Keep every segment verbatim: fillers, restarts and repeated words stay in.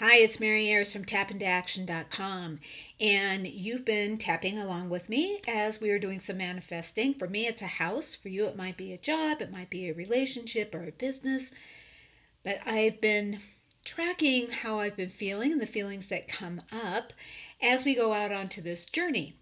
Hi, it's Mary Ayers from tap into action dot com, and you've been tapping along with me as we are doing some manifesting. For me, it's a house. For you, it might be a job, it might be a relationship or a business. But I've been tracking how I've been feeling and the feelings that come up as we go out onto this journey.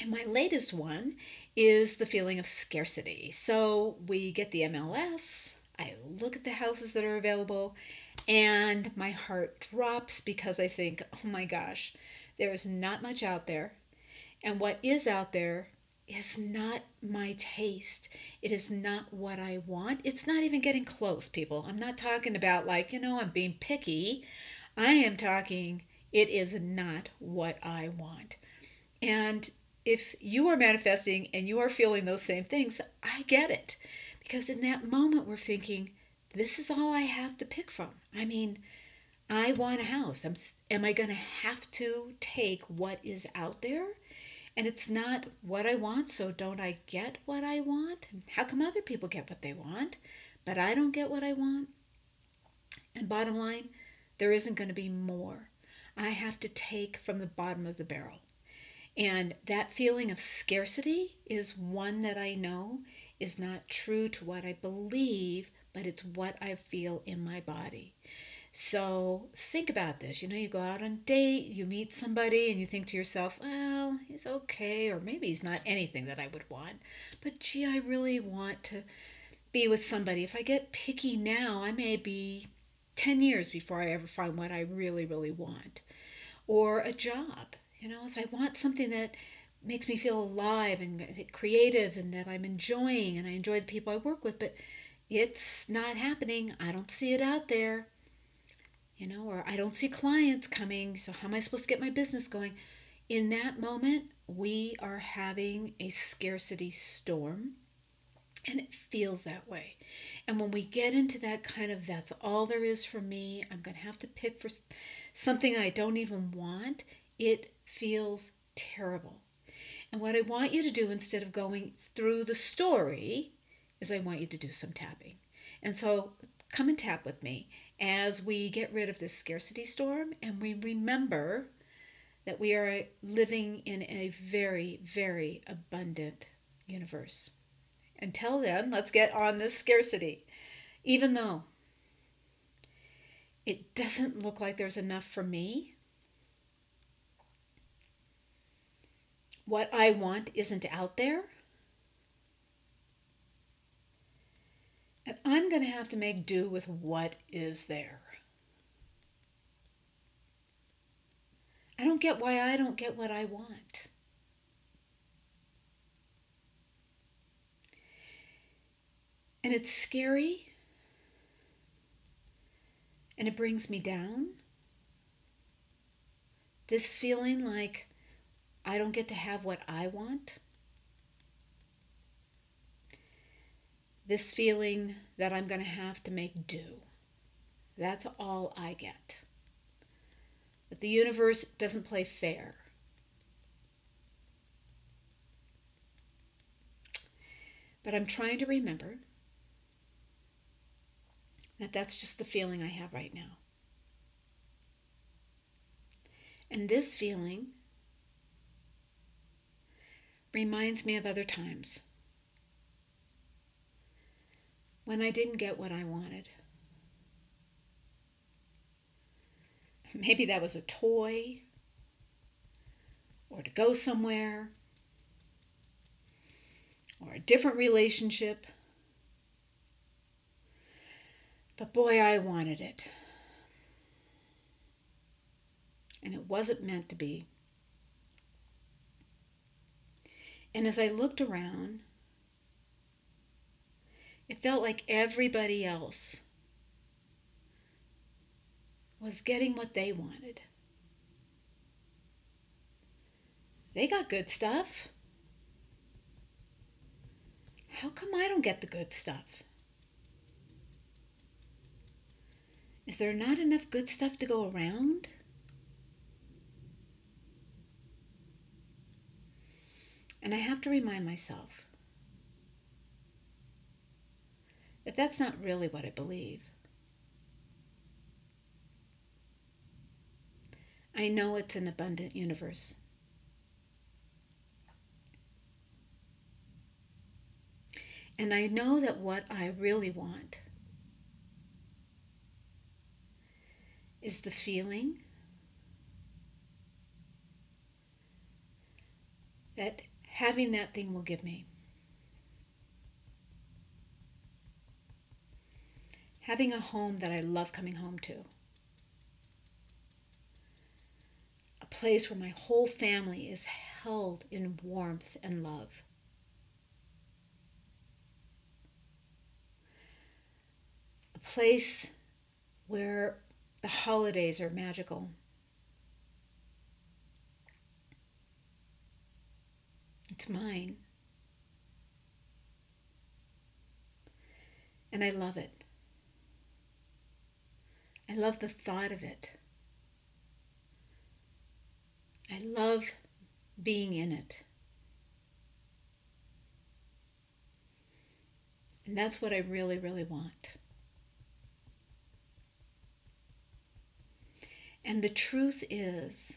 And my latest one is the feeling of scarcity. So we get the M L S, I look at the houses that are available, and my heart drops because I think, oh my gosh, there is not much out there. And what is out there is not my taste. It is not what I want. It's not even getting close, people. I'm not talking about like, you know, I'm being picky. I am talking, it is not what I want. And if you are manifesting and you are feeling those same things, I get it. Because in that moment, we're thinking, this is all I have to pick from. I mean, I want a house. I'm, am I going to have to take what is out there? And it's not what I want, so don't I get what I want? How come other people get what they want, but I don't get what I want? And bottom line, there isn't going to be more. I have to take from the bottom of the barrel. And that feeling of scarcity is one that I know is not true to what I believe, but it's what I feel in my body. So think about this. You know, you go out on a date, you meet somebody, and you think to yourself, well, he's okay, or maybe he's not anything that I would want. But gee, I really want to be with somebody. If I get picky now, I may be ten years before I ever find what I really, really want. Or a job. You know, so I want something that makes me feel alive and creative and that I'm enjoying and I enjoy the people I work with, but it's not happening. I don't see it out there, you know, or I don't see clients coming. So how am I supposed to get my business going? In that moment, we are having a scarcity storm, and it feels that way. And when we get into that kind of, that's all there is for me, I'm going to have to pick for something I don't even want, it feels terrible. And what I want you to do instead of going through the story is I want you to do some tapping. And so come and tap with me as we get rid of this scarcity storm and we remember that we are living in a very, very abundant universe. Until then, let's get on this scarcity. Even though it doesn't look like there's enough for me, what I want isn't out there. And I'm going to have to make do with what is there. I don't get why I don't get what I want. And it's scary. And it brings me down. This feeling like I don't get to have what I want. This feeling that I'm going to have to make do. That's all I get. That the universe doesn't play fair. But I'm trying to remember that that's just the feeling I have right now. And this feeling reminds me of other times when I didn't get what I wanted. Maybe that was a toy or to go somewhere or a different relationship. But boy, I wanted it. And it wasn't meant to be. And as I looked around, it felt like everybody else was getting what they wanted. They got good stuff. How come I don't get the good stuff? Is there not enough good stuff to go around? And I have to remind myself that that's not really what I believe. I know it's an abundant universe. And I know that what I really want is the feeling that having that thing will give me. Having a home that I love coming home to. A place where my whole family is held in warmth and love. A place where the holidays are magical. It's mine. And I love it. I love the thought of it. I love being in it. And that's what I really, really want. And the truth is,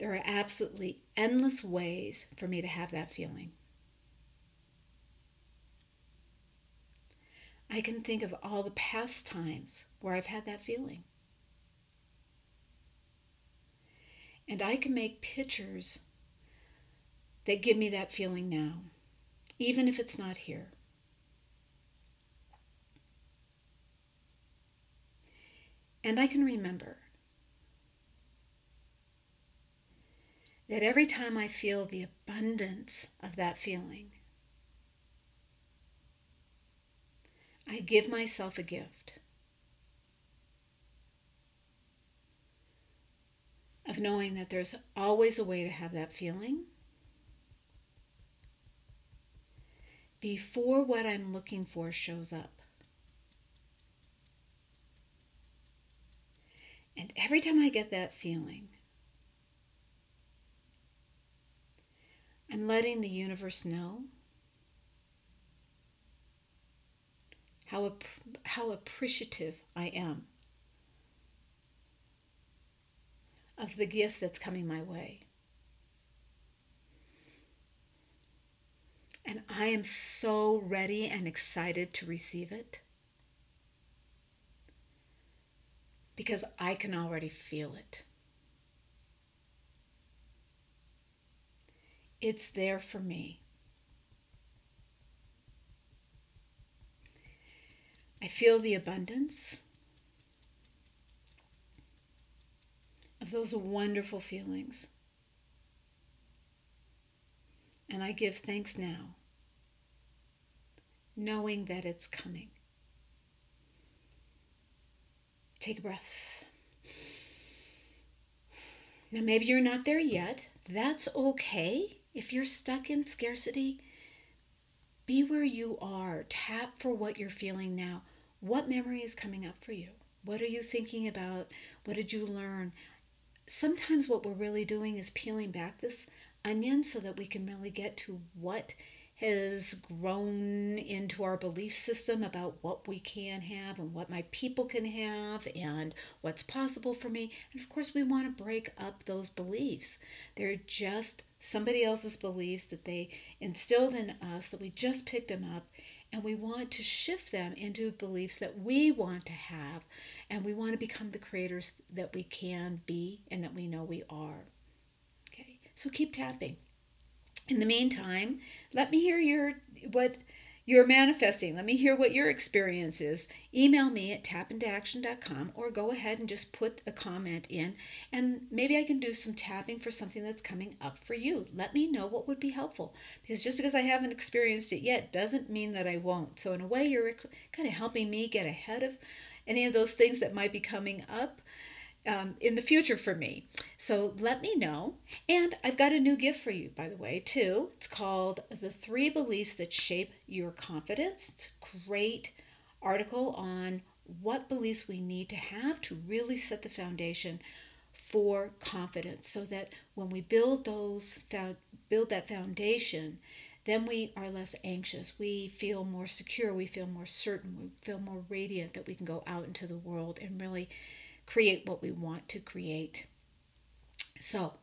there are absolutely endless ways for me to have that feeling. I can think of all the past times where I've had that feeling. And I can make pictures that give me that feeling now, even if it's not here. And I can remember that every time I feel the abundance of that feeling, I give myself a gift of knowing that there's always a way to have that feeling before what I'm looking for shows up. And every time I get that feeling, I'm letting the universe know How, ap how appreciative I am of the gift that's coming my way. And I am so ready and excited to receive it because I can already feel it. It's there for me. I feel the abundance of those wonderful feelings. And I give thanks now, knowing that it's coming. Take a breath. Now, maybe you're not there yet. That's okay. If you're stuck in scarcity, be where you are. Tap for what you're feeling now. What memory is coming up for you? What are you thinking about? What did you learn? Sometimes what we're really doing is peeling back this onion so that we can really get to what has grown into our belief system about what we can have and what my people can have and what's possible for me. And of course, we want to break up those beliefs. They're just somebody else's beliefs that they instilled in us, that we just picked them up, and we want to shift them into beliefs that we want to have, and we want to become the creators that we can be and that we know we are. Okay, so keep tapping. In the meantime, let me hear your what you're manifesting. Let me hear what your experience is. Email me at tap into action dot com or go ahead and just put a comment in, and maybe I can do some tapping for something that's coming up for you. Let me know what would be helpful, because just because I haven't experienced it yet doesn't mean that I won't. So in a way, you're kind of helping me get ahead of any of those things that might be coming up Um, in the future for me. So let me know. And I've got a new gift for you, by the way, too. It's called The Three Beliefs That Shape Your Confidence. It's a great article on what beliefs we need to have to really set the foundation for confidence, so that when we build those, build that foundation, then we are less anxious. We feel more secure. We feel more certain. We feel more radiant that we can go out into the world and really create what we want to create. So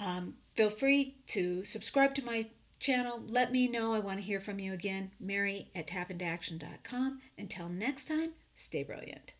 um, feel free to subscribe to my channel. Let me know. I want to hear from you again. Mary at tapintoaction dot com. Until next time, stay brilliant.